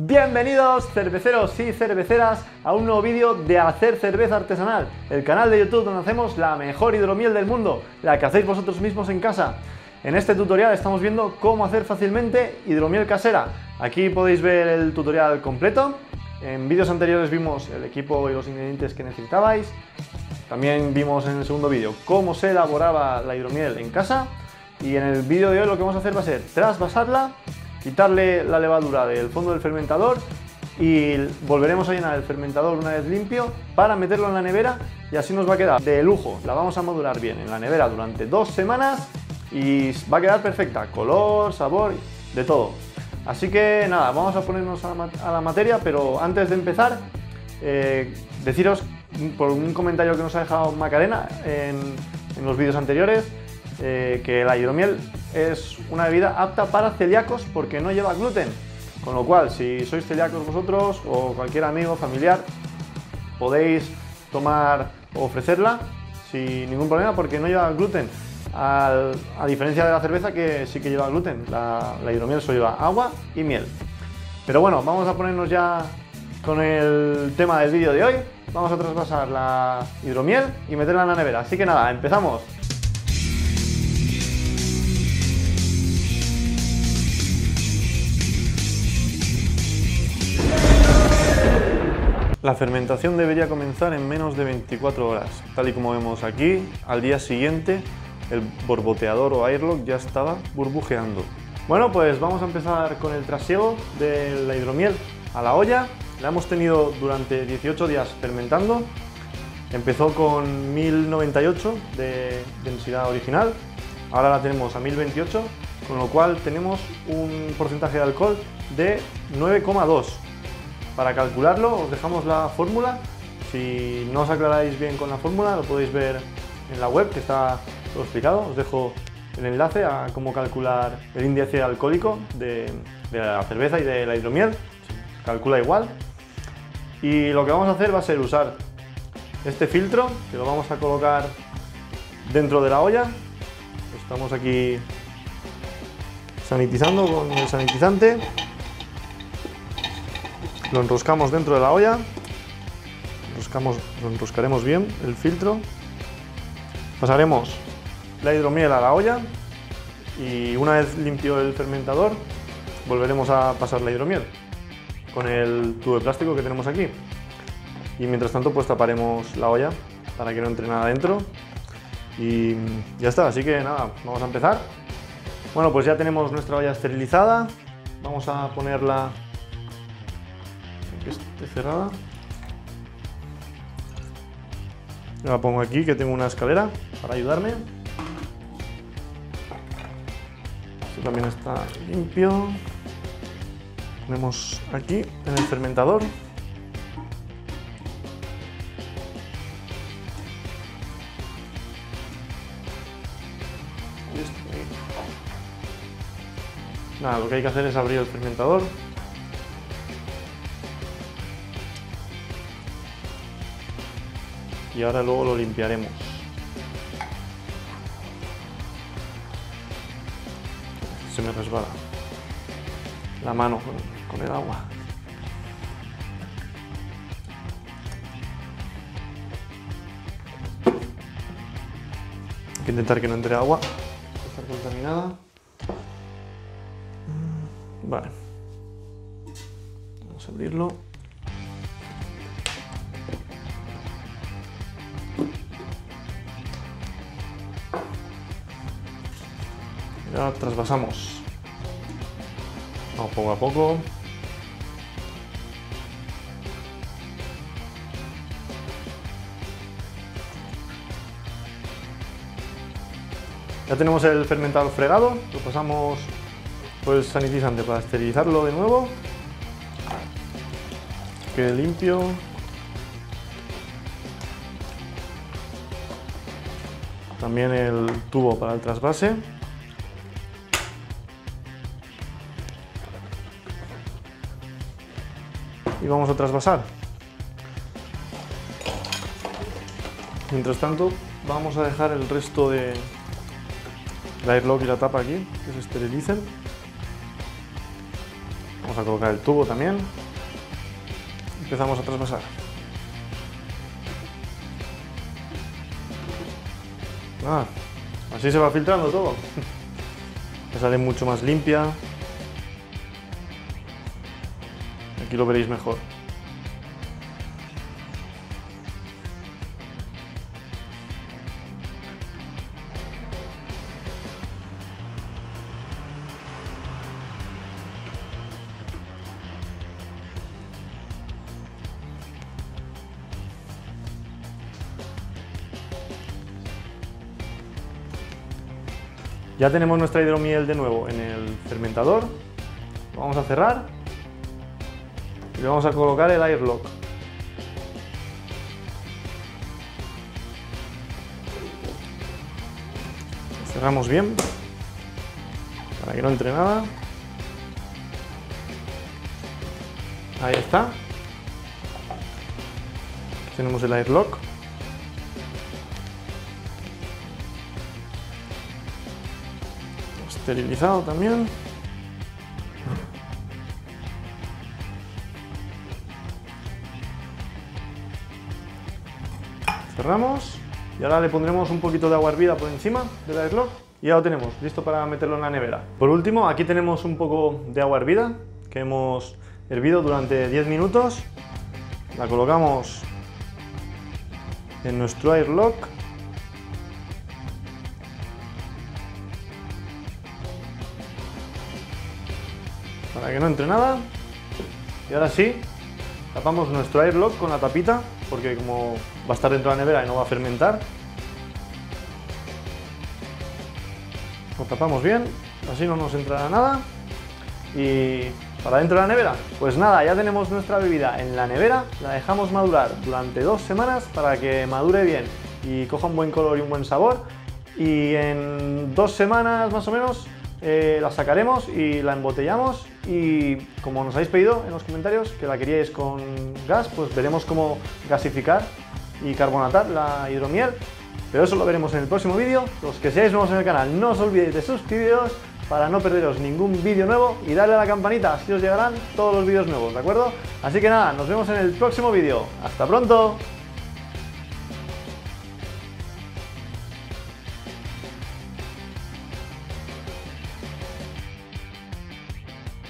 Bienvenidos cerveceros y cerveceras a un nuevo vídeo de Hacer Cerveza Artesanal, el canal de YouTube donde hacemos la mejor hidromiel del mundo, la que hacéis vosotros mismos en casa. En este tutorial estamos viendo cómo hacer fácilmente hidromiel casera. Aquí podéis ver el tutorial completo. En vídeos anteriores vimos el equipo y los ingredientes que necesitabais. También vimos en el segundo vídeo cómo se elaboraba la hidromiel en casa. Y en el vídeo de hoy lo que vamos a hacer va a ser trasvasarla, quitarle la levadura del fondo del fermentador y volveremos a llenar el fermentador una vez limpio para meterlo en la nevera y así nos va a quedar de lujo. La vamos a madurar bien en la nevera durante 2 semanas y va a quedar perfecta, color, sabor, de todo. Así que nada, vamos a ponernos a la materia, pero antes de empezar deciros por un comentario que nos ha dejado Macarena en los vídeos anteriores que la hidromiel es una bebida apta para celíacos porque no lleva gluten, con lo cual si sois celíacos vosotros o cualquier amigo, familiar, podéis tomar o ofrecerla sin ningún problema porque no lleva gluten, a diferencia de la cerveza que sí que lleva gluten. La hidromiel solo lleva agua y miel. Pero bueno, vamos a ponernos ya con el tema del vídeo de hoy. Vamos a trasvasar la hidromiel y meterla en la nevera, así que nada, empezamos. La fermentación debería comenzar en menos de 24 horas. Tal y como vemos aquí, al día siguiente el borboteador o airlock ya estaba burbujeando. Bueno, pues vamos a empezar con el trasiego de la hidromiel a la olla. La hemos tenido durante 18 días fermentando. Empezó con 1098 de densidad original, ahora la tenemos a 1028, con lo cual tenemos un porcentaje de alcohol de 9,2. Para calcularlo os dejamos la fórmula, si no os aclaráis bien con la fórmula lo podéis ver en la web que está todo explicado. Os dejo el enlace a cómo calcular el índice alcohólico de la cerveza y de la hidromiel, calcula igual. Y lo que vamos a hacer va a ser usar este filtro que lo vamos a colocar dentro de la olla. Estamos aquí sanitizando con el sanitizante. Lo enroscamos dentro de la olla, lo enroscaremos bien el filtro, pasaremos la hidromiel a la olla y una vez limpio el fermentador volveremos a pasar la hidromiel con el tubo de plástico que tenemos aquí. Y mientras tanto pues taparemos la olla para que no entre nada dentro y ya está, así que nada, vamos a empezar. Bueno, pues ya tenemos nuestra olla esterilizada, vamos a ponerla cerrada. Yo la pongo aquí, que tengo una escalera para ayudarme. Esto también está limpio. Ponemos aquí en el fermentador. Nada, lo que hay que hacer es abrir el fermentador. Y ahora luego lo limpiaremos. Se me resbala la mano con el agua. Hay que intentar que no entre agua, estar contaminada. Vale. Vamos a abrirlo. Ya trasvasamos, vamos poco a poco. Ya tenemos el fermentador fregado, lo pasamos por el sanitizante para esterilizarlo de nuevo, quede limpio. También el tubo para el trasvase. Y vamos a trasvasar. Mientras tanto vamos a dejar el resto de la airlock y la tapa aquí, que se esterilicen. Vamos a colocar el tubo también. Empezamos a traspasar. Ah, así se va filtrando todo. Me sale mucho más limpia. Aquí lo veréis mejor. Ya tenemos nuestra hidromiel de nuevo en el fermentador. Lo vamos a cerrar y le vamos a colocar el airlock. Lo cerramos bien para que no entre nada. Ahí está. Aquí tenemos el airlock. Esterilizado también. Cerramos y ahora le pondremos un poquito de agua hervida por encima del airlock y ya lo tenemos listo para meterlo en la nevera. Por último, aquí tenemos un poco de agua hervida que hemos hervido durante 10 minutos. La colocamos en nuestro airlock. Para que no entre nada. Y ahora sí, tapamos nuestro airlock con la tapita, porque como va a estar dentro de la nevera y no va a fermentar, lo tapamos bien, así no nos entrará nada. Y para dentro de la nevera, pues nada, ya tenemos nuestra bebida en la nevera. La dejamos madurar durante 2 semanas para que madure bien y coja un buen color y un buen sabor. Y en 2 semanas más o menos la sacaremos y la embotellamos, y como nos habéis pedido en los comentarios que la queríais con gas, pues veremos cómo gasificar y carbonatar la hidromiel, pero eso lo veremos en el próximo vídeo. Los que seáis nuevos en el canal, no os olvidéis de suscribiros para no perderos ningún vídeo nuevo y darle a la campanita, así os llegarán todos los vídeos nuevos, ¿de acuerdo? Así que nada, nos vemos en el próximo vídeo. ¡Hasta pronto!